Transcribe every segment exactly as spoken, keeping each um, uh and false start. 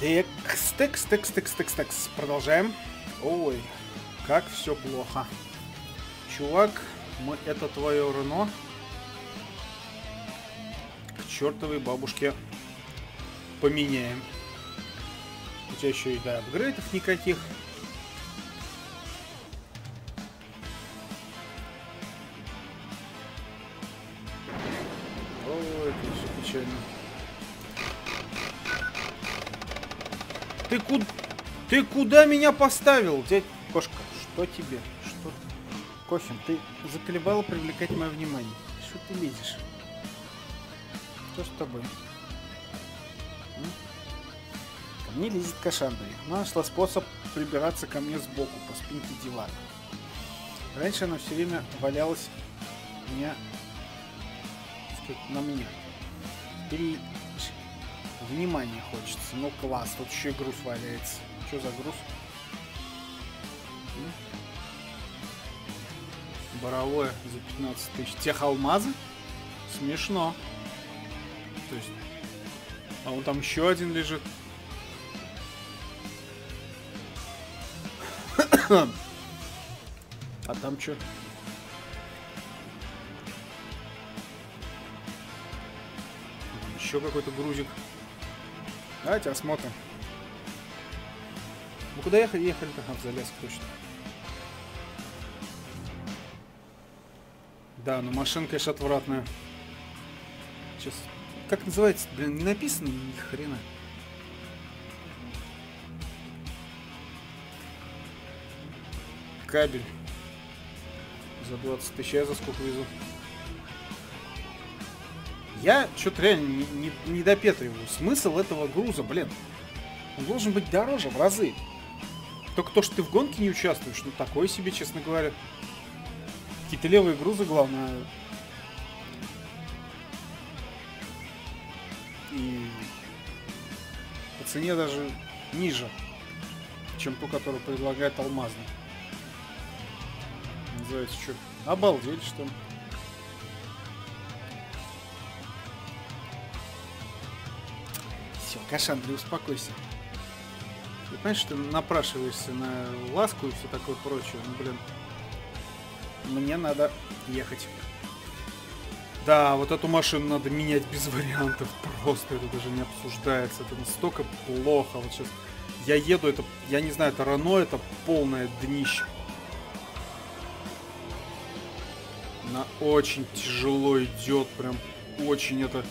Текс, текс, текс, текс, текс, текс. Продолжаем. Ой, как все плохо. Чувак, мы это твое Рено. К чертовой бабушке поменяем. У тебя еще и до апгрейдов никаких. Ой, это все печально. Ты куда, ты куда меня поставил, дядь Кошка? Что тебе? Что? Кофин, ты заколебала привлекать мое внимание. Что ты лезешь? Что с тобой? Ко мне лезет Кашандри. Она нашла способ прибираться ко мне сбоку, по спинке дивана. Раньше она все время валялась у меня, так сказать, на мне. Теперь внимание хочется. Ну класс, тут еще и груз валяется. Что за груз? Боровое за пятнадцать тысяч. Тех алмазы? Смешно. То есть... А вон там еще один лежит. А там что? Еще какой-то грузик. Давайте осмотрим. Ну куда ехали? Ехали-то в Залеск точно. Да, ну машина, конечно, отвратная. Сейчас. Как называется? Блин, не написано ни хрена. Кабель. За двадцать тысяч я за сколько везу? Я что-то реально не, не, не допетриваю. Смысл этого груза, блин. Он должен быть дороже в разы. Только то, что ты в гонке не участвуешь, ну такое себе, честно говоря. Какие-то левые грузы, главное. И по цене даже ниже, чем ту, которую предлагает алмазный. Называется что? Обалдеть, что ли? Все, Кашандри, успокойся. Ты понимаешь, что ты напрашиваешься на ласку и все такое прочее. Ну, блин. Мне надо ехать. Да, вот эту машину надо менять без вариантов. Просто это даже не обсуждается. Это настолько плохо. Вот сейчас я еду, это, я не знаю, это Рено, это полное днище. Она очень тяжело идет. Прям очень это...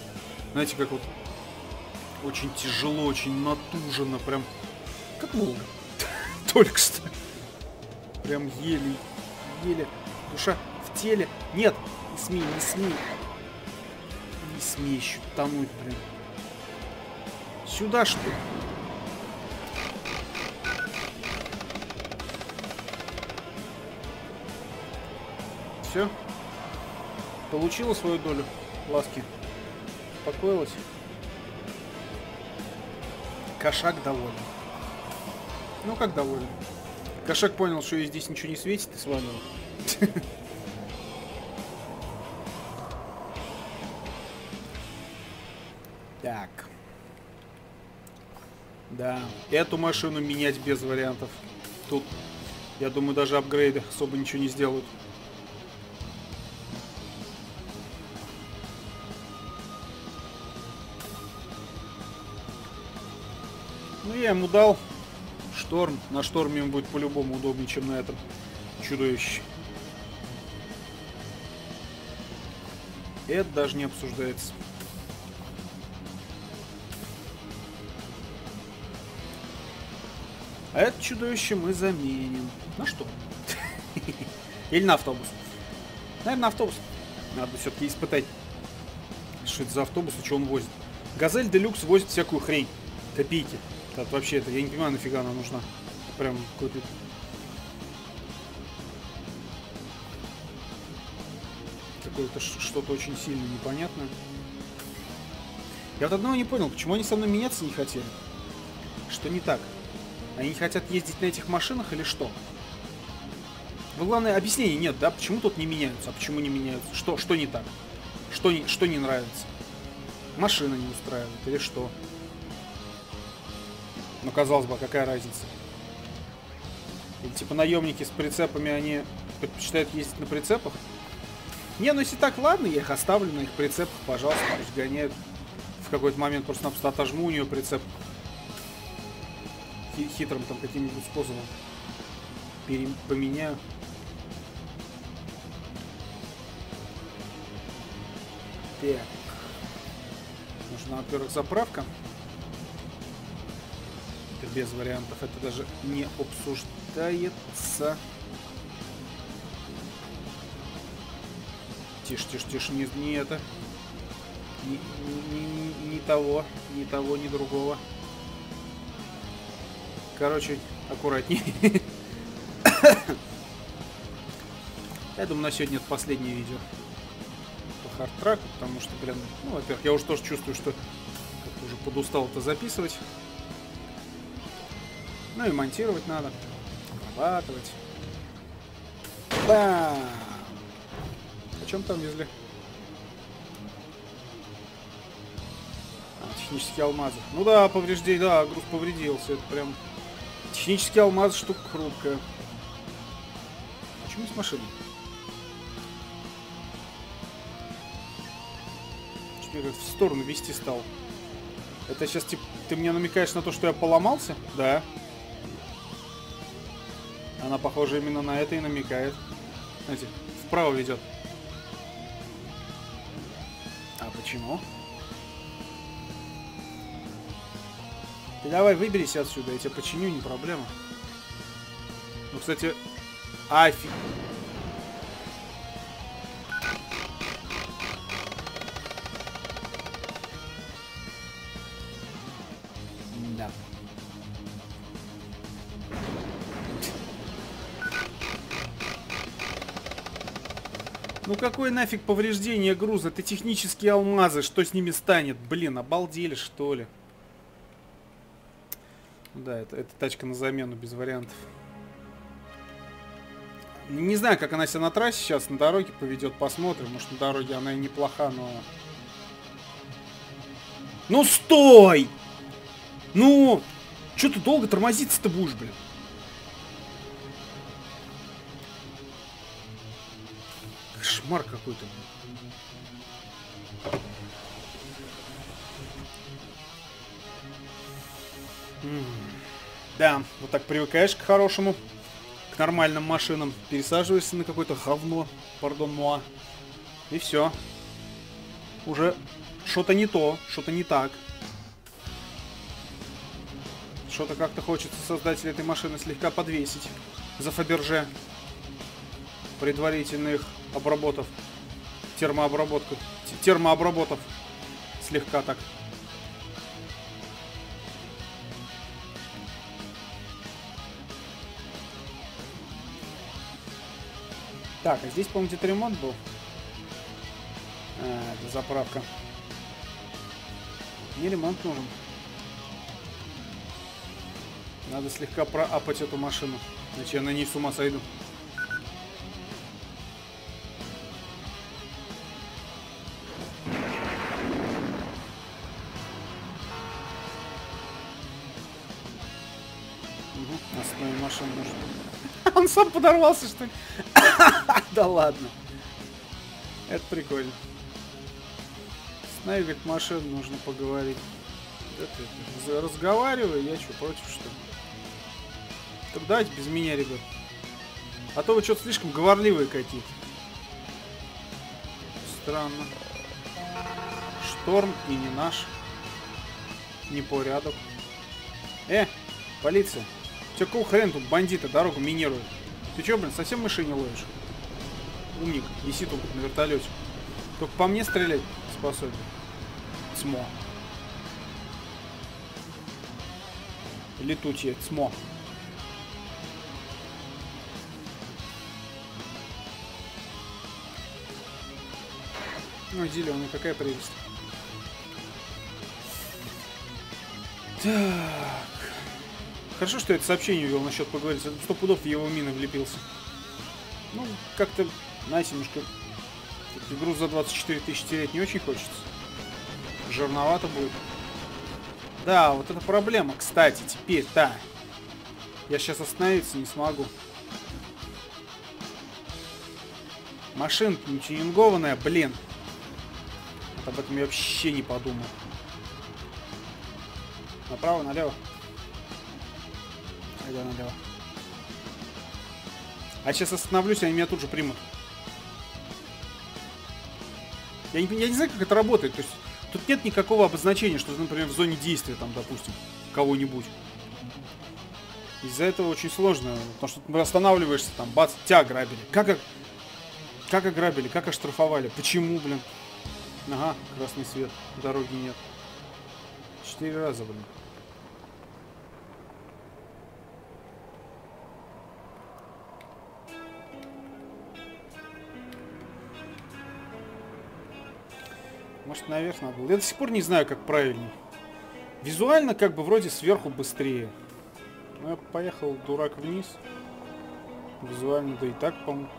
Знаете, как вот... Очень тяжело, очень натужено. Прям... Как Волга. Только что. Прям еле... Еле... Душа в теле. Нет, не смей, не смей. Не смей еще тонуть, блин. Сюда, что ли? Все. Получила свою долю ласки. Успокоилась. Кошак доволен. Ну как доволен? Кошак понял, что ей здесь ничего не светит, и свалил. Так. Да. Эту машину менять без вариантов. Тут, я думаю, даже апгрейды особо ничего не сделают. Ну, я ему дал. Шторм. На шторме им будет по-любому удобнее, чем на этом чудовище. Это даже не обсуждается. А это чудовище мы заменим. На что? Или на автобус. Наверное, на автобус. Надо все-таки испытать. Что это за автобус и что он возит. Газель Делюкс возит всякую хрень. Копейки. Так, вообще это, я не понимаю, нафига она нужна. Прям какой-то... Какое-то что-то очень сильно непонятное. Я вот одного не понял, почему они со мной меняться не хотели. Что не так? Они не хотят ездить на этих машинах или что? Ну, главное, объяснений нет, да? Почему тут не меняются? А почему не меняются? Что, что не так? Что не, что не нравится? Машина не устраивает или что? Но, казалось бы, какая разница? Или, типа, наемники с прицепами, они предпочитают ездить на прицепах? Не, ну если так, ладно, я их оставлю на их прицепах, пожалуйста, пусть гоняют. В какой-то момент просто-напросто отожму у нее прицеп. Хитрым там каким-нибудь способом поменяю. Так. Нужна, во-первых, заправка. Это без вариантов. Это даже не обсуждается. Тише, тише, тише. Не, не это. Ни, ни, ни того, ни того, ни другого. Короче, аккуратнее. Я думаю, на сегодня это последнее видео по хардтраку, потому что, блин, ну, во-первых, я уже тоже чувствую, что как-то уже подустал это записывать. Ну и монтировать надо, обрабатывать. Бам! О чем там везли? А, технические алмазы. Ну да, повреждений, да, груз повредился, это прям... Технический алмаз штука хрупкая. Почему с машиной? Что я как-то в сторону вести стал? Это сейчас типа ты мне намекаешь на то, что я поломался? Да. Она, похоже, именно на это и намекает. Знаете, вправо ведет. А почему? Ты давай выберись отсюда, я тебя починю, не проблема. Ну, кстати, афиг. Да. Ну какой нафиг повреждение груза? Это технические алмазы, что с ними станет? Блин, обалдели что ли? Да, это, это тачка на замену, без вариантов. Не знаю, как она себя на трассе сейчас на дороге поведет, посмотрим. Может, на дороге она и неплоха, но... Ну, стой! Ну! Чё ты долго тормозиться-то будешь, блин? Кошмар какой-то. Да, вот так привыкаешь к хорошему, к нормальным машинам, пересаживаешься на какое-то говно, пардон, муа, и все. Уже что-то не то, что-то не так. Что-то как-то хочется создателя этой машины слегка подвесить за Фаберже, предварительно их обработав, термообработку, термообработав слегка так. Так, а здесь, по-моему, где-то ремонт был. А, это заправка. Мне ремонт нужен. Надо слегка проапать эту машину. Иначе я на ней с ума сойду. Угу, основная машина нужна. Он сам подорвался, что ли? Да ладно. Это прикольно. С нами, говорит, машину нужно поговорить. Это, разговаривай, я что, против, что ли? Так давайте без меня, ребят. А то вы что-то слишком говорливые какие-то. Странно. Шторм и не наш. Не порядок. Э, полиция. Тебе какого хрена тут бандиты дорогу минируют? Ты чё, блин, совсем мыши не ловишь? Умник, виси тут на вертолете. Только по мне стрелять способен. Цмо. Летучее цмо. Ну, зеленый, какая прелесть. Так. Хорошо, что я это сообщение увел насчет поговорить. Сто пудов его мины влепился. Ну, как-то, знаете, немножко груз за двадцать четыре тысячи терять не очень хочется. Жирновато будет. Да, вот это проблема, кстати, теперь-то. Я сейчас остановиться не смогу. Машинка нетюнингованная, блин. Вот об этом я вообще не подумал. Направо, налево. Тогда налево. А сейчас остановлюсь, они меня тут же примут. Я не, я не знаю, как это работает. То есть тут нет никакого обозначения, что, например, в зоне действия, там, допустим, кого-нибудь. Из-за этого очень сложно. Потому что ты останавливаешься, там, бац, тебя ограбили. Как, как ограбили, как оштрафовали? Почему, блин? Ага, красный свет, дороги нет. Четыре раза, блин. Может, наверх надо было. Я до сих пор не знаю, как правильно. Визуально, как бы, вроде сверху быстрее. Но я поехал, дурак, вниз. Визуально, да и так, по-моему.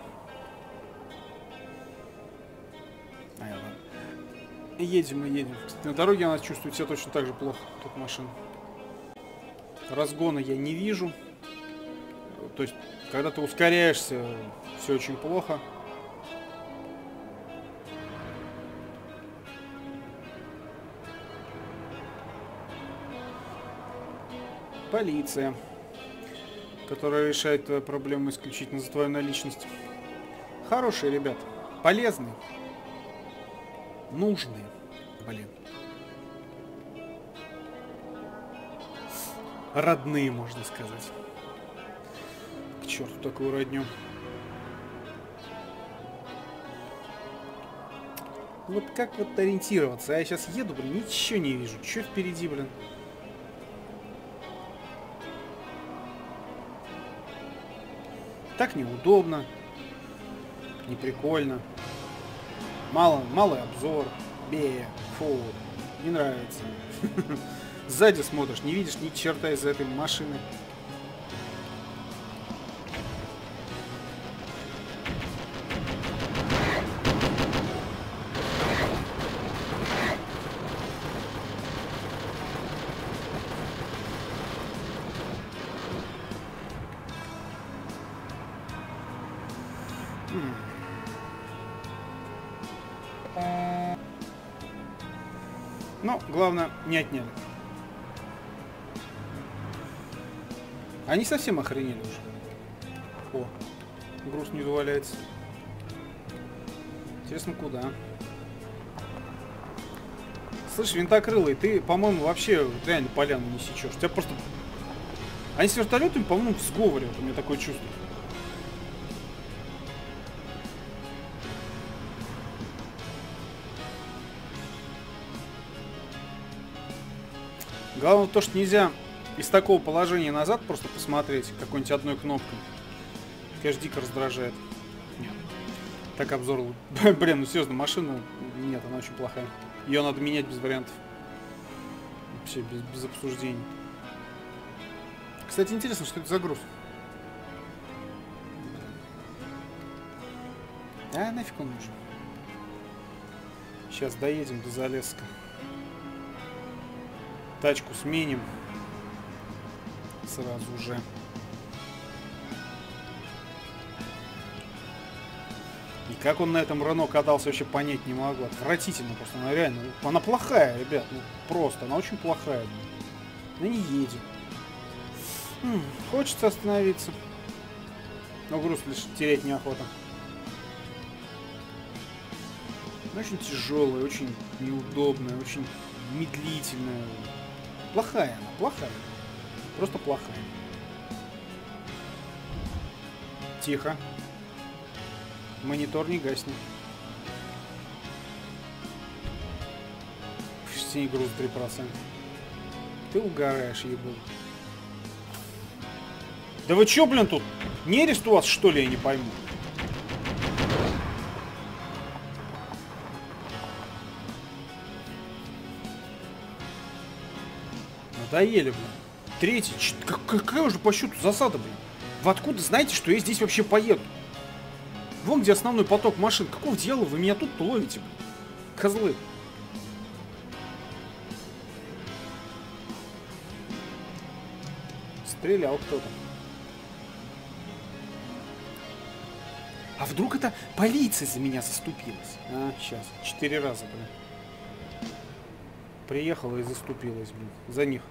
Едем и едем. Кстати, на дороге она чувствует себя точно так же плохо. Тут машина. Разгона я не вижу. То есть, когда ты ускоряешься, все очень плохо. Полиция, которая решает твою проблему исключительно за твою наличность. Хорошие ребят, полезные, нужные, блин, родные, можно сказать. К черту такую родню. Вот как вот ориентироваться? А я сейчас еду, блин, ничего не вижу. Че впереди, блин? Так неудобно, неприкольно, мало, малый обзор, бе, фу, не нравится. Сзади смотришь, не видишь ни черта из этой машины. Но главное, не отняли. Они совсем охренели уже. О, груз не заваляется. Интересно, куда? Слышь, винтокрылый, ты, по-моему, вообще реально поляну не сечешь. Тебя просто... Они с вертолетами, по-моему, в сговоре. Вот у меня такое чувство. Главное то, что нельзя из такого положения назад просто посмотреть какой-нибудь одной кнопкой. Конечно, дико раздражает. Нет. Так обзор... Блин, ну серьезно, машину... Нет, она очень плохая. Ее надо менять без вариантов. Вообще, без, без обсуждений. Кстати, интересно, что это за груз. А, нафиг он нужен. Сейчас доедем до Залесска. Тачку сменим сразу же. И как он на этом Рено катался, вообще понять не могу. Отвратительно просто, она реально. Она плохая, ребят. Ну, просто, она очень плохая. Она не едет. М-м, хочется остановиться. Но груз лишь терять неохота. Она очень тяжелая, очень неудобная, очень медлительная. Плохая она, плохая. Просто плохая. Тихо. Монитор не гаснет. Все груз три процента. Ты угораешь, ебал. Да вы чё, блин, тут? Нерест у вас, что ли, я не пойму. Доели, блин. Третий. Ч... Какая уже по счету засада, блин? Вы откуда знаете, что я здесь вообще поеду? Вон где основной поток машин. Какого дела вы меня тут ловите, блин? Козлы. Стрелял кто-то. А вдруг это полиция за меня заступилась? А, сейчас. Четыре раза, блин. Приехала и заступилась, блин. За них.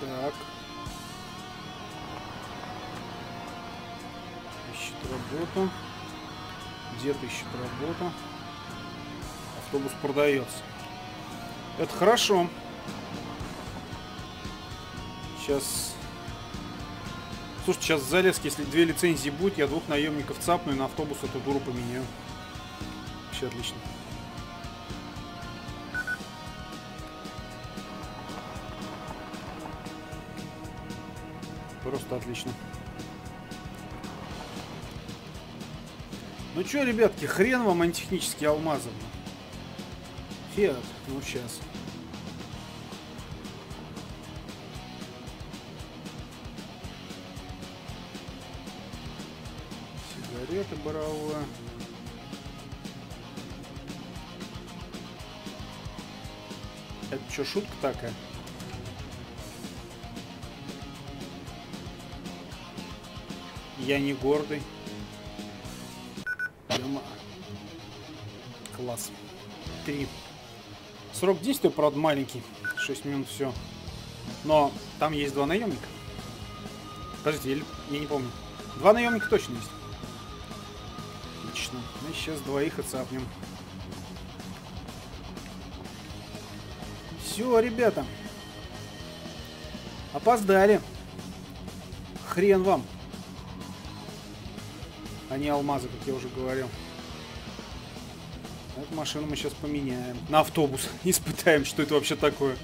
Так. Ищет работу. Дед ищет работу. Автобус продается. Это хорошо. Сейчас... Слушай, сейчас залез, если две лицензии будет, я двух наемников цапну и на автобус эту дуру поменяю. Вообще отлично. Просто отлично. Ну чё, ребятки, хрен вам антитехнические алмазы. Фиат, ну сейчас. Сигареты брала. Это чё, шутка такая? Я не гордый. Класс. Три. Срок действия, правда, маленький. шесть минут, все. Но там есть два наемника. Подождите, я не помню. Два наемника точно есть. Отлично. Мы сейчас двоих отцапнем. Все, ребята. Опоздали. Хрен вам. Они алмазы, как я уже говорил. Эту машину мы сейчас поменяем на автобус. Испытаем, что это вообще такое.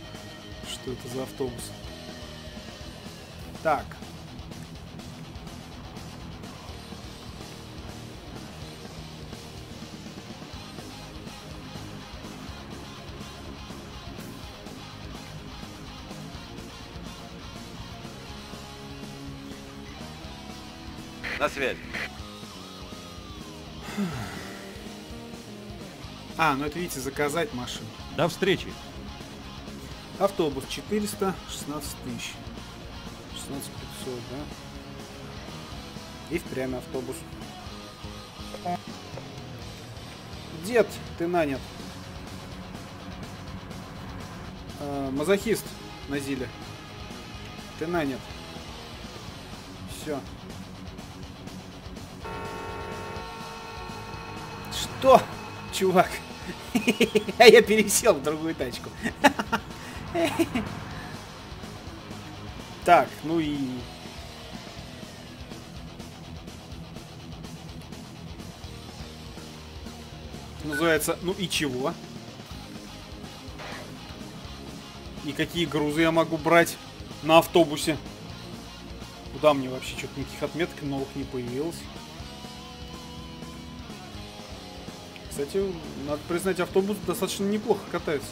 Что это за автобус. Так. На связи. А, ну это, видите, заказать машину. До встречи. Автобус четыреста шестнадцать тысяч. шестнадцать тысяч пятьсот, да? И впрямь автобус. Дед, ты нанят. Э, мазохист на Зиле. Ты нанят. Все. Что? Чувак, а я пересел в другую тачку. Так, ну и... Называется, ну и чего? И какие грузы я могу брать на автобусе? Куда мне вообще что-то никаких отметок новых не появилось? Кстати, надо признать, автобус достаточно неплохо катается.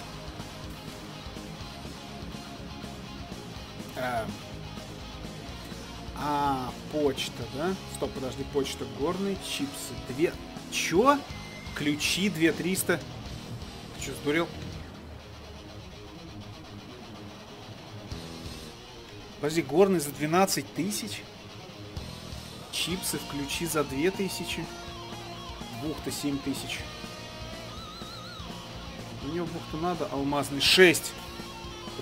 А, а почта, да? Стоп, подожди, почта, горные чипсы. Две... Чё? Ключи две тысячи триста. Ты чё, сдурел? Подожди, горные за двенадцать тысяч? Чипсы в ключи за две тысячи? Бухта семь тысяч. Мне бухту надо, алмазный шесть.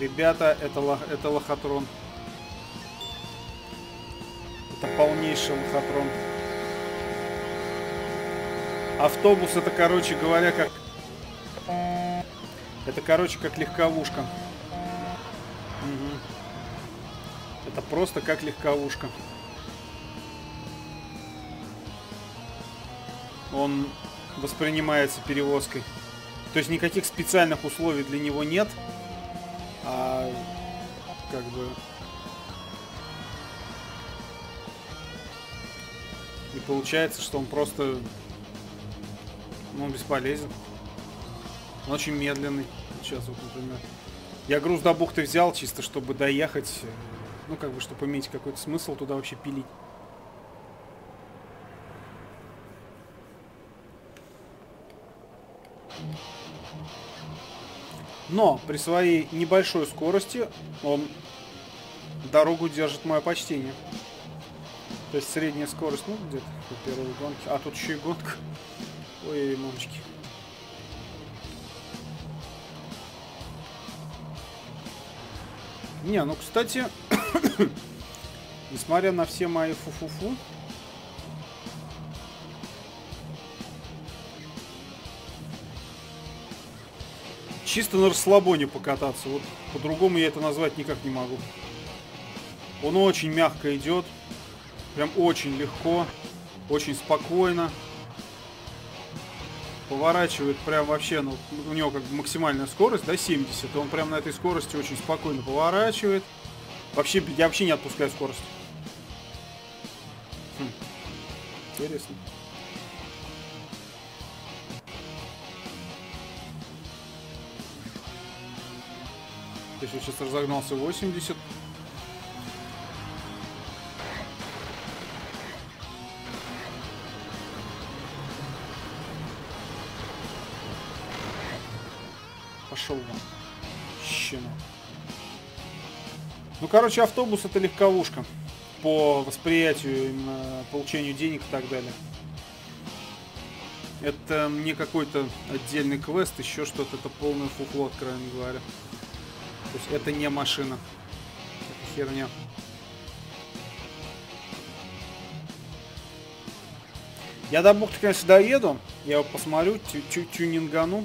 Ребята, это, лох, это лохотрон. Это полнейший лохотрон. Автобус это, короче говоря, как... Это, короче, как легковушка. Угу. Это просто как легковушка. Он воспринимается перевозкой. То есть никаких специальных условий для него нет. А как бы... И получается, что он просто... Ну, он бесполезен. Он очень медленный. Сейчас вот, например... Я груз до бухты взял, чисто чтобы доехать. Ну, как бы, чтобы иметь какой-то смысл туда вообще пилить. Но при своей небольшой скорости он дорогу держит, мое почтение. То есть средняя скорость, ну, где-то по первой гонке. А тут еще и гонка. Ой, мамочки. Не, ну, кстати, несмотря на все мои фу-фу-фу, чисто на расслабоне покататься. Вот по-другому я это назвать никак не могу. Он очень мягко идет. Прям очень легко. Очень спокойно. Поворачивает прям вообще, ну, у него как бы максимальная скорость, да, семьдесят. Он прям на этой скорости очень спокойно поворачивает. Вообще, я вообще не отпускаю скорость. Хм. Интересно. Я сейчас разогнался восемьдесят. Пошел вон. Щена. Ну, короче, автобус — это легковушка. По восприятию, получению денег и так далее. Это не какой-то отдельный квест, еще что-то. Это полное фуфло, откровенно говоря. То есть это не машина. Это херня. Я до бухты, конечно, доеду. Я его посмотрю, тю тю тюнингану.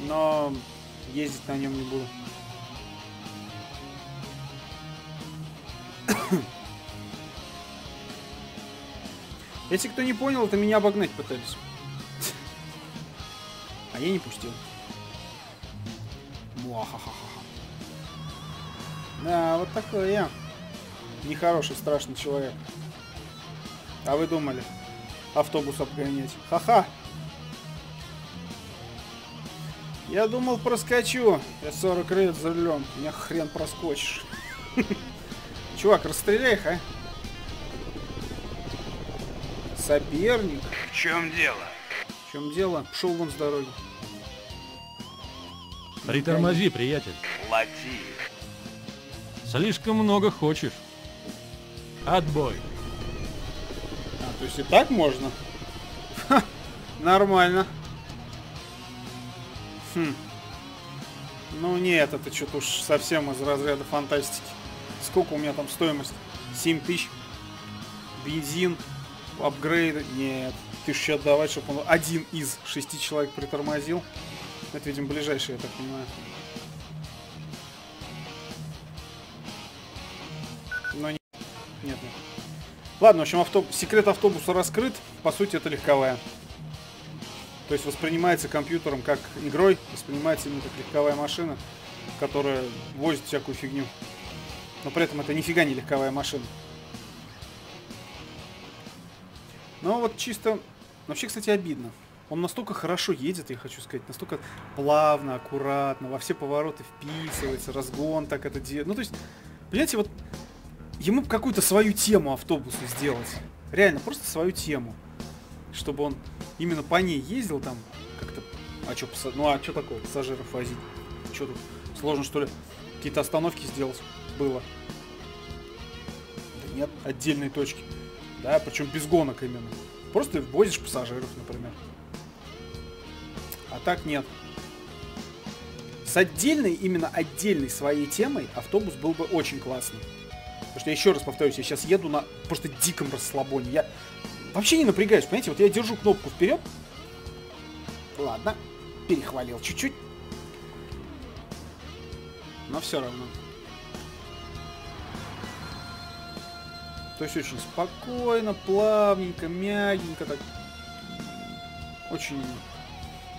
Но ездить на нем не буду. Если кто не понял, то меня обогнать пытались. А я не пустил. Да, вот такой я. Нехороший, страшный человек. А вы думали, автобус обгонять? Ха-ха. Я думал, проскочу. Я сорок рейд за рулем. Меня хрен проскочишь. Чувак, расстреляй их, а? Соперник. В чем дело? В чем дело? Пошел вон с дороги. Притормози, приятель. Плати. Слишком много хочешь. Отбой. А, то есть и так можно? Ха, нормально. Хм. Ну нет, это что-то уж совсем из разряда фантастики. Сколько у меня там стоимость? семь тысяч. Бензин. Апгрейды. Нет. Тысячу отдавать, чтобы он один из шести человек притормозил. Это, видимо, ближайший, я так понимаю. Но не... нет, нет. Ладно, в общем, автобус... секрет автобуса раскрыт. По сути, это легковая. То есть воспринимается компьютером как игрой, воспринимается именно как легковая машина, которая возит всякую фигню. Но при этом это нифига не легковая машина. Но вот чисто... Вообще, кстати, обидно. Он настолько хорошо едет, я хочу сказать, настолько плавно, аккуратно, во все повороты вписывается, разгон так это делает. Ну, то есть, понимаете, вот ему какую-то свою тему автобусу сделать. Реально, просто свою тему. Чтобы он именно по ней ездил там, как-то... А что, пасса... ну, а что такое, пассажиров возить? Что тут, сложно, что ли, какие-то остановки сделать было? Да нет, отдельные точки. Да, причем без гонок именно. Просто возишь пассажиров, например. А так нет. С отдельной, именно отдельной своей темой автобус был бы очень классный. Потому что, я еще раз повторюсь, я сейчас еду на просто диком расслабоне. Я вообще не напрягаюсь, понимаете? Вот я держу кнопку вперед. Ладно, перехвалил чуть-чуть. Но все равно. То есть очень спокойно, плавненько, мягенько так. Очень...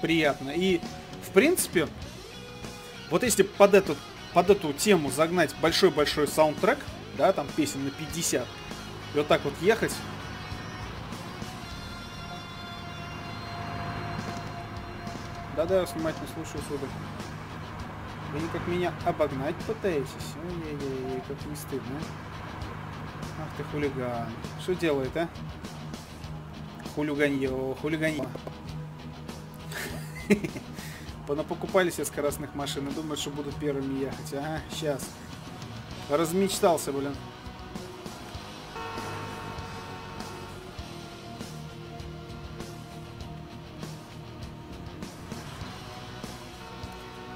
приятно. И, в принципе, вот если под эту, под эту тему загнать большой-большой саундтрек, да, там песен на пятьдесят, и вот так вот ехать. Да-да, внимательно слушаю, сударь. Вы никак меня обогнать пытаетесь? Ой-ой-ой, как не стыдно. Ах ты хулиган. Что делает, а? Хулиганье, хулиганье. Понапокупали себе скоростных машин и думают, что будут первыми ехать. Ага, сейчас. Размечтался, блин.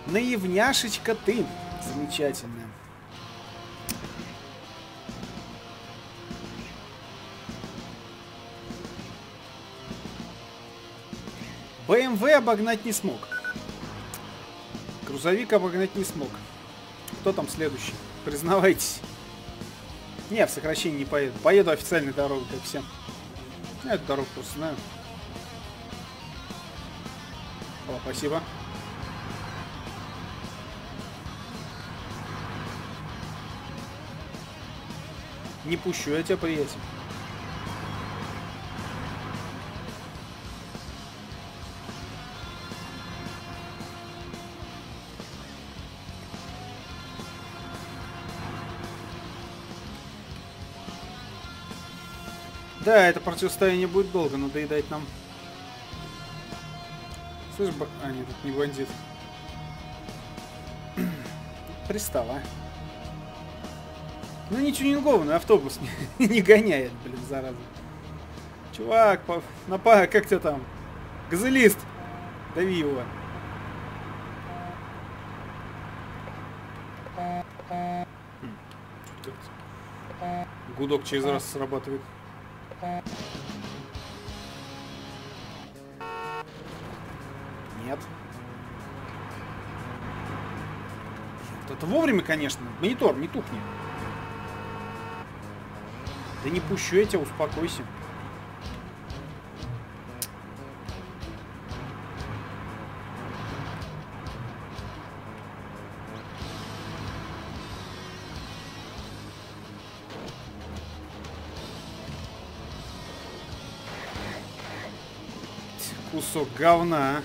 Наивняшечка ты. Замечательная. бэ эм вэ обогнать не смог. Грузовик обогнать не смог. Кто там следующий? Признавайтесь. Не, в сокращении не поеду. Поеду официальной дорогой, как всем. Я эту дорогу просто знаю. О, спасибо. Не пущу я тебя, приятель. Да, это противостояние будет долго надоедать нам. Слышь, ба... А, нет, это не бандит. Пристал, а. Ну не тюнингованный автобус не, не гоняет, блин, зараза. Чувак, по... напа, как тебя там? Газелист! Дави его. Гудок через раз срабатывает. Нет. Вот это вовремя, конечно. Монитор, не тухни. Да не пущу я тебя, успокойся. Кусок говна.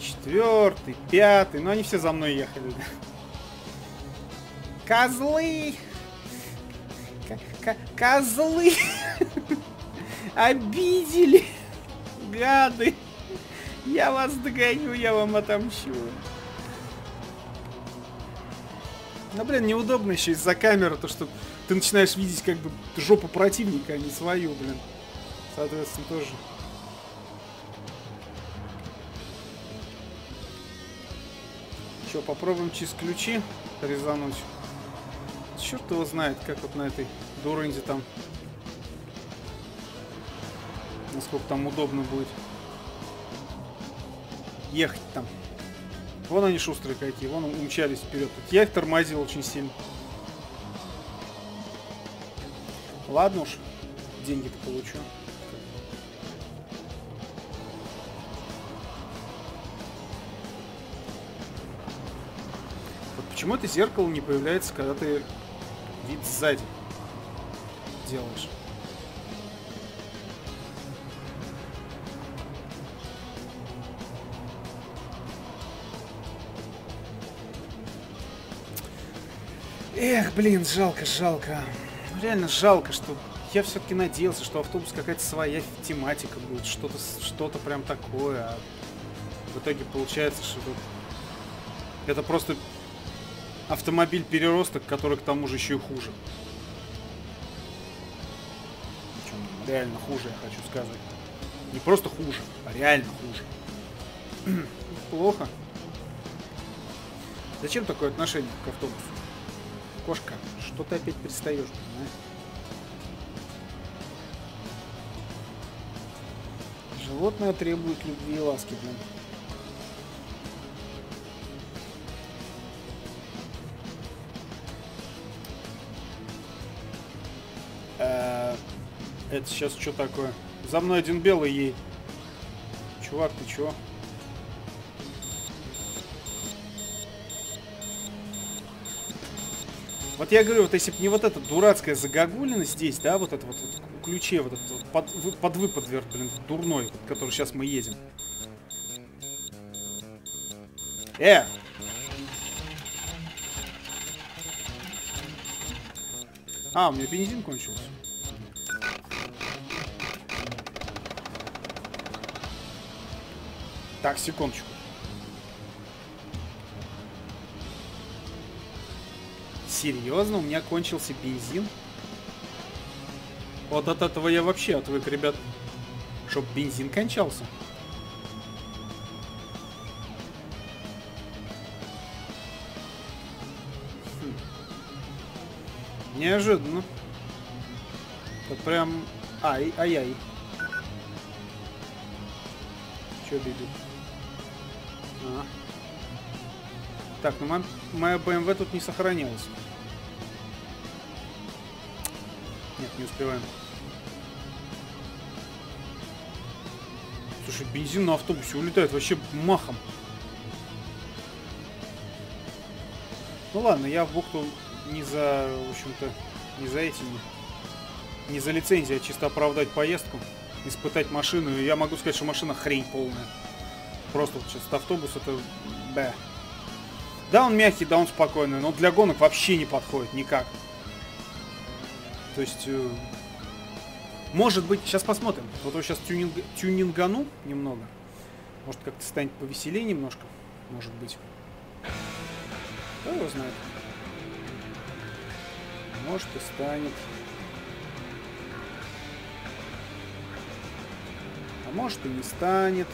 Четвертый, пятый. Но они все за мной ехали. Козлы! Козлы! Обидели! Гады! Я вас догоню, я вам отомщу. Ну, блин, неудобно еще из-за камеры, то что ты начинаешь видеть как бы жопу противника, а не свою, блин. Соответственно, тоже. Че, попробуем через ключи резануть. Черт его знает, как вот на этой дурынде там. Насколько там удобно будет ехать там. Вон они шустрые какие, вон умчались вперед. Тут я их тормозил очень сильно. Ладно уж, деньги-то получу. Вот почему это зеркало не появляется, когда ты вид сзади делаешь. Эх, блин, жалко, жалко. Реально жалко, что я все-таки надеялся, что автобус какая-то своя тематика будет, что-то что-то прям такое. А в итоге получается, что это просто автомобиль переросток, который к тому же еще и хуже. Причем реально хуже, я хочу сказать. Не просто хуже, а реально хуже. Плохо. Зачем такое отношение к автобусу? Кошка, что ты опять пристаешь, понимаешь? Животное требует любви и ласки, блин. Это сейчас что такое? За мной один белый ей. Чувак, ты чего? Вот я говорю, вот если бы не вот эта дурацкая загогулина здесь, да, вот это вот, вот ключе, вот этот вот под, подвыподверг, блин, дурной, который сейчас мы едем. Э! А, у меня бензин кончился. Так, секундочку. Серьезно? У меня кончился бензин? Вот от этого я вообще отвык, ребят. Чтоб бензин кончался. Хм. Неожиданно. Вот прям... Ай-ай-ай. Чё бегут? А. Так, ну моя, моя бэ эм вэ тут не сохранилась. Нет, не успеваем. Слушай, бензин на автобусе улетает вообще махом. Ну ладно, я в бухту не за, в общем-то, не за этим, не за лицензию, а чисто оправдать поездку, испытать машину. И я могу сказать, что машина хрень полная. Просто вот сейчас автобус это... Бэ. Да, он мягкий, да, он спокойный, но для гонок вообще не подходит никак. То есть, может быть, сейчас посмотрим. Вот его сейчас тюнинг, тюнингану немного. Может, как-то станет повеселее немножко. Может быть. Кто его знает. Может, и станет. А может, и не станет.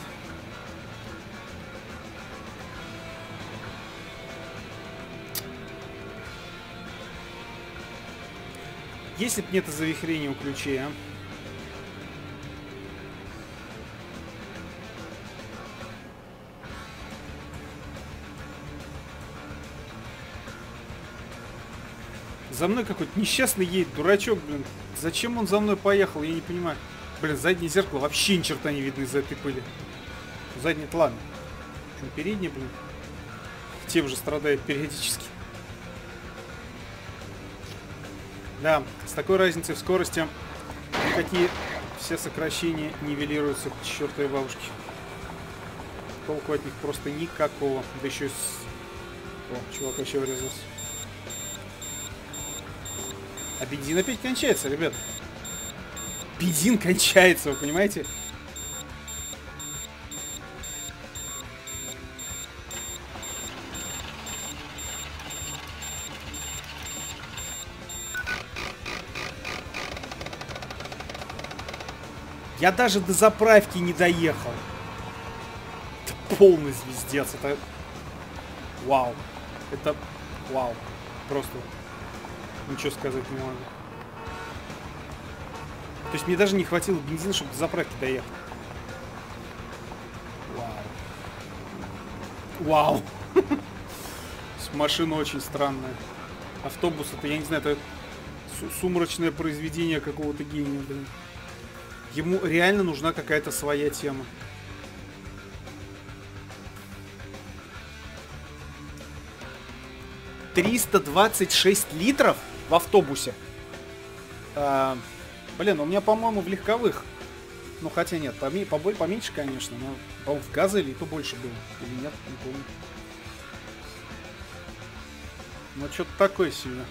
Если б не это завихрение у ключей, а? За мной какой-то несчастный едет, дурачок, блин. Зачем он за мной поехал, я не понимаю. Блин, заднее зеркало вообще ни черта не видно из-за этой пыли. Заднее-то ладно. Чем переднее, блин. Тем же страдает периодически. Да, с такой разницей в скорости никакие все сокращения нивелируются к чертовой бабушке. Толку от них просто никакого. Да еще с... О, чувак еще врезался. А бензин опять кончается, ребят. Бензин кончается, вы понимаете? Я даже до заправки не доехал. Это полный звездец. Это... Вау. Это... Вау. Просто... Ничего сказать не могу. То есть мне даже не хватило бензина, чтобы до заправки доехать. Вау. Вау. Машина очень странная. Автобус это, я не знаю, это сумрачное произведение какого-то гения, блин. Ему реально нужна какая-то своя тема. триста двадцать шесть литров в автобусе. А, блин, у меня, по-моему, в легковых. Ну, хотя нет, побольше, поменьше, конечно. Но, по-моему, в газели и то больше было. Или нет, не помню. Ну, что-то такое сильно.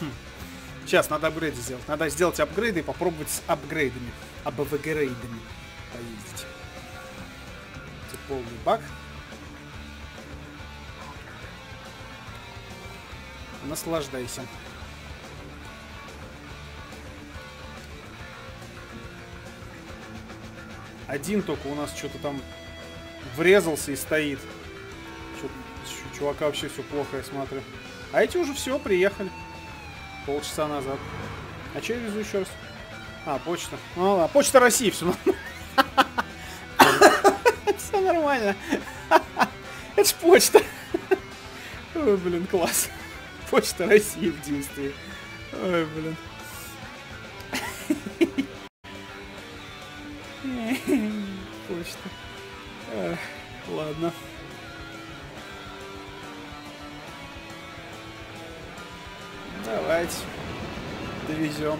Хм. Сейчас надо апгрейды сделать. Надо сделать апгрейды и попробовать с апгрейдами. Апгрейдами поездить. Это полный бак. Наслаждайся. Один только у нас что-то там врезался и стоит. Чё, чувака вообще все плохо, я смотрю. А эти уже все приехали. Полчаса назад. А что я везу еще раз? А, почта. Ну ладно, почта России, все нормально. Все нормально. Это ж почта. Ой, блин, класс. Почта России в действии. Ой, блин. Почта. Ладно. Давайте довезем.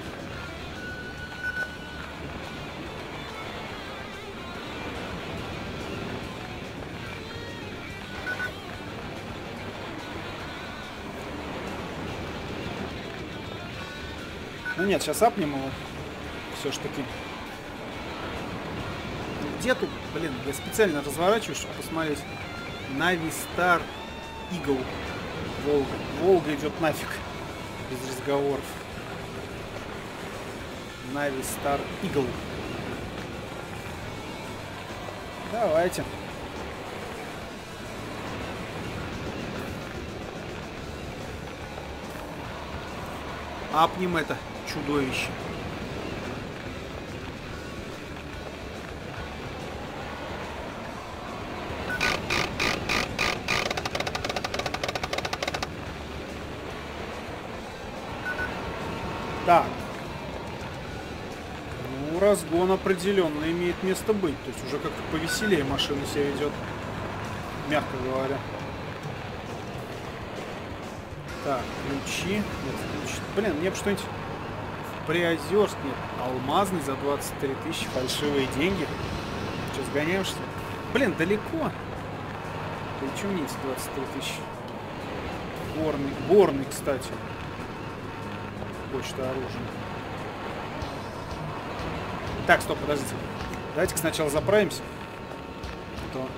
Ну нет, сейчас апнем его. Все ж таки. Где тут? Блин, я специально разворачиваюсь, чтобы посмотреть. Навистар. игл. Волга. Волга идет нафиг. Без разговоров. Navy Star Eagle. Давайте. Апнем это чудовище. Так. Ну, разгон определенно имеет место быть. То есть уже как-то повеселее машина себя ведет. Мягко говоря. Так, ключи. Нет, ключи. Блин, мне бы что-нибудь в Приозерске. Алмазный за двадцать три тысячи. Фальшивые деньги. Что, сгоняешься? Блин, далеко. Причем не двадцать три тысячи. Борный, борный, кстати. Почта оружия. Так, стоп, подождите. Давайте-ка сначала заправимся. Потом,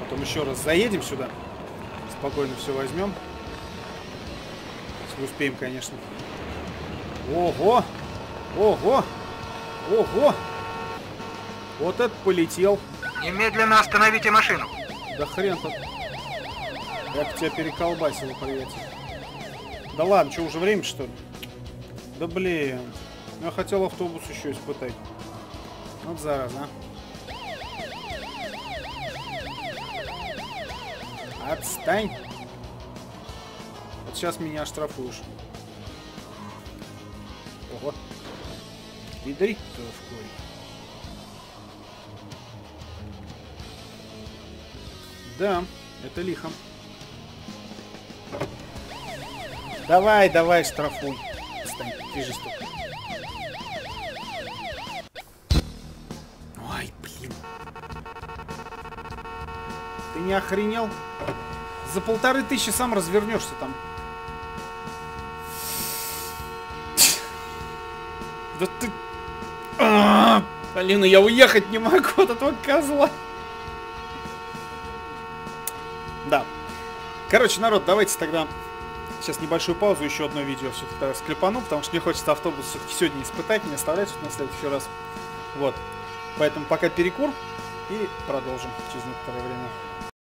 Потом еще раз заедем сюда. Спокойно все возьмем. Если успеем, конечно. Ого! Ого! Ого! Вот это полетел. Немедленно остановите машину. Да хрен тут. Я бы тебя переколбасил, приятель. Да ладно, что, уже время, что ли? Да блин. Я хотел автобус еще испытать. Вот зараза. Отстань. Вот сейчас меня оштрафуешь. Ого. Пидарь, кто в коре. Да, это лихо. Давай, давай, штрафуй. Встань, ты же стук. Ой, блин. Ты не охренел? За полторы тысячи сам развернешься там. Да ты... А-а-а! Алина, я уехать не могу от этого козла. Да. Короче, народ, давайте тогда... Сейчас небольшую паузу, еще одно видео все-таки склепану, потому что мне хочется автобус все-таки сегодня испытать, не оставлять на следующий раз. Вот. Поэтому пока перекур и продолжим через некоторое время.